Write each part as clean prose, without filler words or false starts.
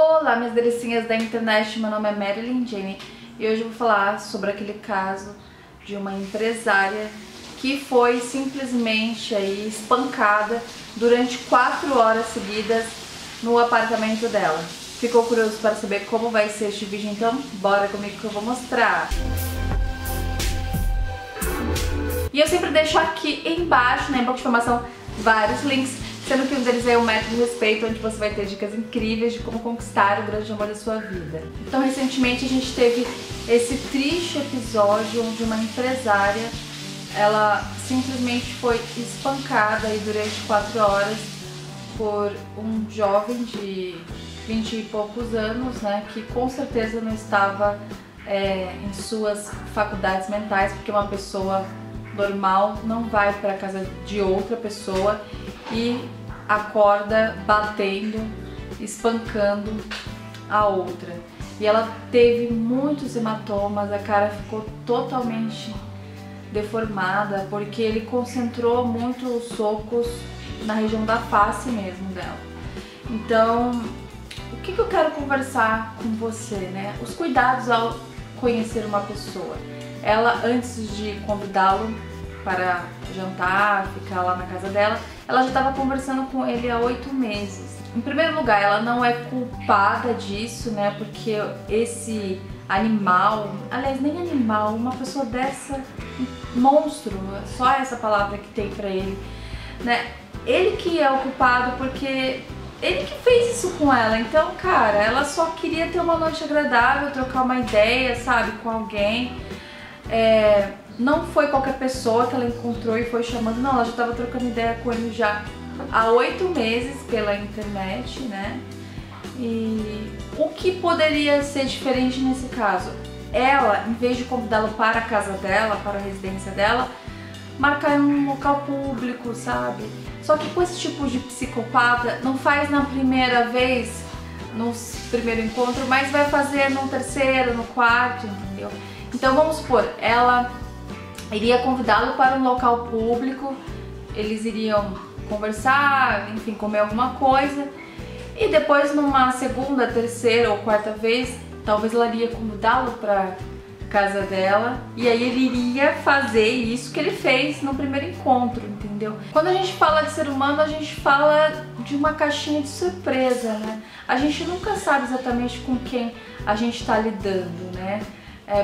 Olá, minhas delicinhas da internet, meu nome é Marilyn Jane e hoje eu vou falar sobre aquele caso de uma empresária que foi simplesmente aí espancada durante 4 horas seguidas no apartamento dela. Ficou curioso para saber como vai ser este vídeo? Então bora comigo que eu vou mostrar! E eu sempre deixo aqui embaixo, na box de informação, vários links, sendo que um deles é o Método de Respeito, onde você vai ter dicas incríveis de como conquistar o grande amor da sua vida. Então, recentemente a gente teve esse triste episódio onde uma empresária, ela simplesmente foi espancada aí durante 4 horas por um jovem de 20 e poucos anos, né, que com certeza não estava em suas faculdades mentais, porque uma pessoa normal não vai para casa de outra pessoa e acorda batendo, espancando a outra. E ela teve muitos hematomas, a cara ficou totalmente deformada porque ele concentrou muito os socos na região da face mesmo dela. Então, o que eu quero conversar com você, né? Os cuidados ao conhecer uma pessoa. Ela, antes de convidá-lo para jantar, ficar lá na casa dela, ela já estava conversando com ele há 8 meses. Em primeiro lugar, ela não é culpada disso, né? Porque esse animal, aliás, nem animal, uma pessoa dessa, monstro, só essa palavra que tem pra ele, né? Ele que é o culpado porque ele que fez isso com ela. Então, cara, ela só queria ter uma noite agradável, trocar uma ideia, sabe, com alguém. Não foi qualquer pessoa que ela encontrou e foi chamando, não, ela já estava trocando ideia com ele já há 8 meses pela internet, né? E o que poderia ser diferente nesse caso? Ela, em vez de convidá-lo para a casa dela, para a residência dela, marcar em um local público, sabe? Só que com esse tipo de psicopata, não faz na primeira vez, no primeiro encontro, mas vai fazer no terceiro, no quarto, entendeu? Então vamos supor, ela iria convidá-lo para um local público, eles iriam conversar, enfim, comer alguma coisa, e depois numa segunda, terceira ou quarta vez, talvez ela iria convidá-lo para casa dela, e aí ele iria fazer isso que ele fez no primeiro encontro, entendeu? Quando a gente fala de ser humano, a gente fala de uma caixinha de surpresa, né? A gente nunca sabe exatamente com quem a gente está lidando, né?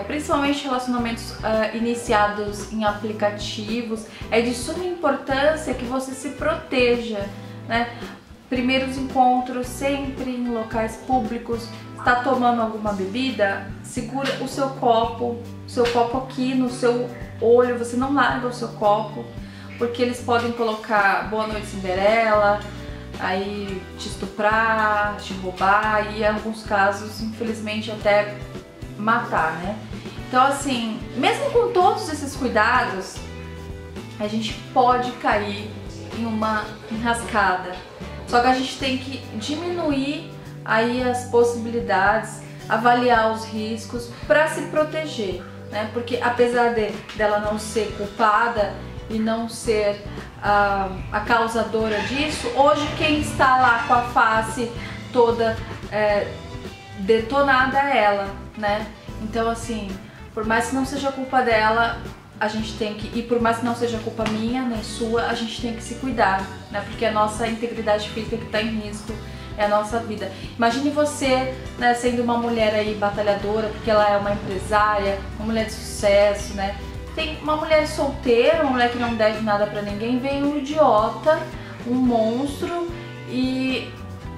Principalmente relacionamentos iniciados em aplicativos, é de suma importância que você se proteja, né? Primeiros encontros sempre em locais públicos, está tomando alguma bebida, segura o seu copo aqui no seu olho, você não larga o seu copo, porque eles podem colocar Boa Noite Cinderela, aí te estuprar, te roubar e em alguns casos, infelizmente, até matar, né? Então, assim, mesmo com todos esses cuidados, a gente pode cair em uma enrascada. Só que a gente tem que diminuir aí as possibilidades, avaliar os riscos para se proteger, né? Porque apesar dela não ser culpada e não ser a causadora disso, hoje quem está lá com a face toda detonada é ela, né? Então, assim, por mais que não seja culpa dela, a gente tem que, e por mais que não seja culpa minha nem sua, a gente tem que se cuidar, né? Porque a nossa integridade física que está em risco é a nossa vida. Imagine você, né, sendo uma mulher aí batalhadora, porque ela é uma empresária, uma mulher de sucesso, né? Tem uma mulher solteira, uma mulher que não deve nada pra ninguém, vem um idiota, um monstro e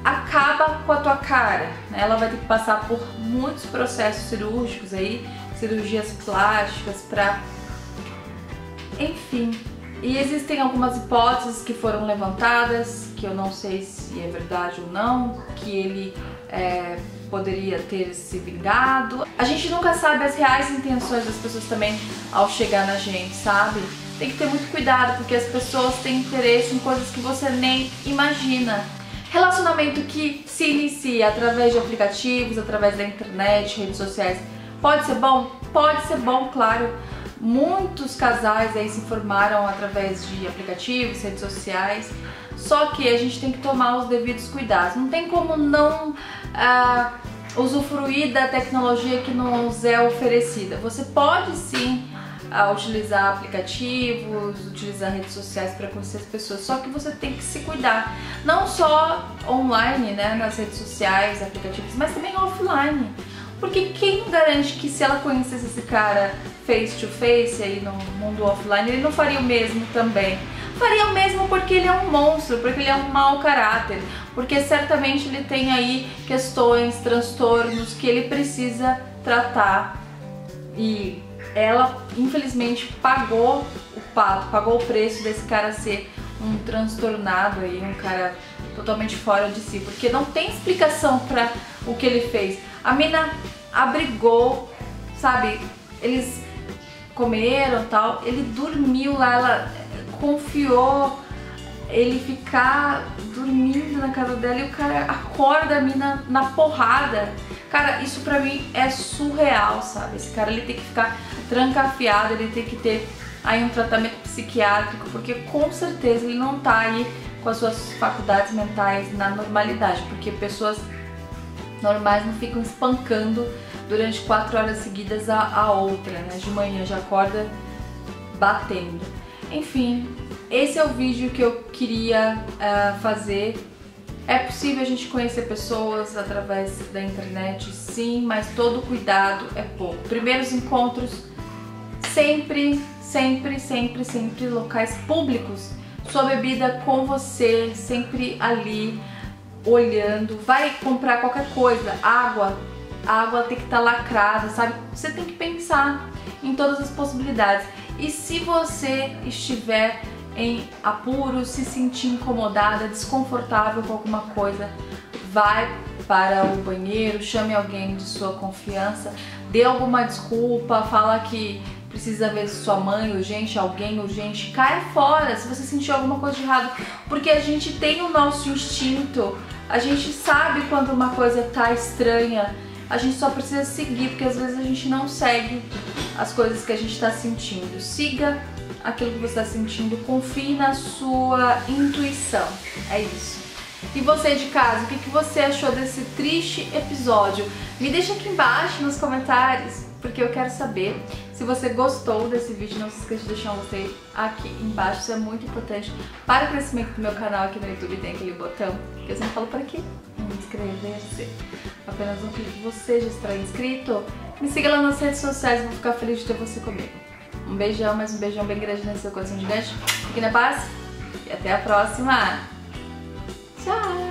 acaba com a tua cara, né? Ela vai ter que passar por muitos processos cirúrgicos aí, cirurgias plásticas pra... enfim. E existem algumas hipóteses que foram levantadas, que eu não sei se é verdade ou não, que ele poderia ter se vingado. A gente nunca sabe as reais intenções das pessoas também ao chegar na gente, sabe? Tem que ter muito cuidado, porque as pessoas têm interesse em coisas que você nem imagina. Relacionamento que se inicia através de aplicativos, através da internet, redes sociais, pode ser bom? Pode ser bom, claro, Muitos casais aí se formaram através de aplicativos, redes sociais, só que a gente tem que tomar os devidos cuidados. Não tem como não usufruir da tecnologia que nos é oferecida. Você pode sim utilizar aplicativos, utilizar redes sociais para conhecer as pessoas, só que você tem que se cuidar. Não só online, né, nas redes sociais, aplicativos, mas também offline. Porque quem garante que se ela conhecesse esse cara face to face aí no mundo offline, ele não faria o mesmo também? Faria o mesmo porque ele é um monstro, porque ele é um mau caráter, porque certamente ele tem aí questões, transtornos que ele precisa tratar. E ela, infelizmente, pagou o pato, pagou o preço desse cara ser um transtornado aí, um cara totalmente fora de si, porque não tem explicação pra o que ele fez. A mina abrigou, sabe, eles comeram e tal, ele dormiu lá, ela confiou ele ficar dormindo na casa dela e o cara acorda a mina na porrada. Cara, isso pra mim é surreal, sabe? Esse cara, ele tem que ficar trancafiado, ele tem que ter aí um tratamento psiquiátrico, porque com certeza ele não tá aí com as suas faculdades mentais na normalidade, porque pessoas normais não ficam espancando durante 4 horas seguidas a outra, né? De manhã já acorda batendo. Enfim, esse é o vídeo que eu queria fazer. É possível a gente conhecer pessoas através da internet, sim, mas todo cuidado é pouco. Primeiros encontros, sempre locais públicos. Sua bebida com você, sempre ali, olhando. Vai comprar qualquer coisa, água, a água tem que estar lacrada, sabe? Você tem que pensar em todas as possibilidades. E se você estiver em apuros, se sentir incomodada, desconfortável com alguma coisa, vai para o banheiro, chame alguém de sua confiança, dê alguma desculpa, fala que precisa ver sua mãe urgente, alguém urgente, cai fora se você sentir alguma coisa de errado, porque a gente tem o nosso instinto, a gente sabe quando uma coisa tá estranha, a gente só precisa seguir, porque às vezes a gente não segue as coisas que a gente tá sentindo. Siga aquilo que você está sentindo, confie na sua intuição, é isso. E você de casa, o que você achou desse triste episódio? Me deixa aqui embaixo nos comentários, porque eu quero saber. Se você gostou desse vídeo, não se esqueça de deixar um gostei aqui embaixo, isso é muito importante para o crescimento do meu canal aqui no YouTube. Tem aquele botão que eu sempre falo por aqui, inscrever-se. Apenas um clique, você já estará inscrito. Me siga lá nas redes sociais, vou ficar feliz de ter você comigo. Um beijão, mas um beijão bem grande nesse seu coração gigante. Fique na paz e até a próxima. Tchau!